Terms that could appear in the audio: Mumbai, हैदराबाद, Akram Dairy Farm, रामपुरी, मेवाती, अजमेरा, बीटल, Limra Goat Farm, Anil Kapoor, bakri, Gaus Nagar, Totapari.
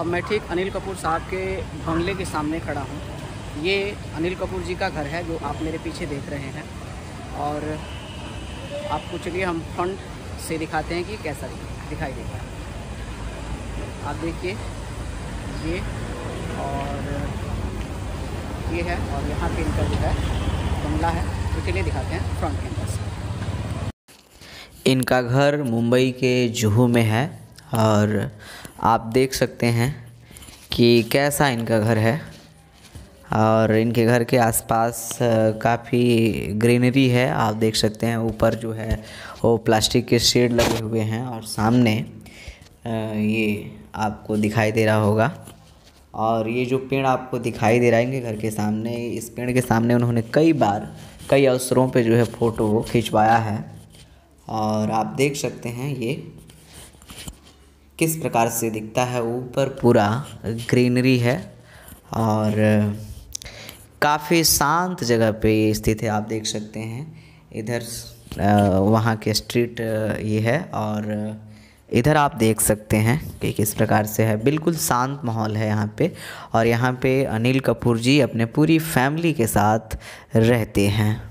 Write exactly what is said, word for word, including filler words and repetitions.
अब मैं ठीक अनिल कपूर साहब के बंगले के सामने खड़ा हूँ। ये अनिल कपूर जी का घर है जो आप मेरे पीछे देख रहे हैं, और आपको चलिए हम फ्रंट से दिखाते हैं कि कैसा दिखाई देता है। आप देखिए ये, और ये है, और यहाँ पे इनका जो है बंगला है, तो चलिए दिखाते हैं फ्रंट कैमरा से। इनका घर मुंबई के जुहू में है, और आप देख सकते हैं कि कैसा इनका घर है। और इनके घर के आसपास काफ़ी ग्रीनरी है। आप देख सकते हैं ऊपर जो है वो प्लास्टिक के शेड लगे हुए हैं, और सामने ये आपको दिखाई दे रहा होगा, और ये जो पेड़ आपको दिखाई दे रहा है इनके घर के सामने, इस पेड़ के सामने उन्होंने कई बार कई अवसरों पे जो है फ़ोटो खिंचवाया है। और आप देख सकते हैं ये किस प्रकार से दिखता है, ऊपर पूरा ग्रीनरी है, और काफ़ी शांत जगह पे ये स्थित है। आप देख सकते हैं इधर वहाँ के स्ट्रीट ये है, और इधर आप देख सकते हैं कि किस प्रकार से है, बिल्कुल शांत माहौल है यहाँ पे। और यहाँ पे अनिल कपूर जी अपने पूरी फैमिली के साथ रहते हैं।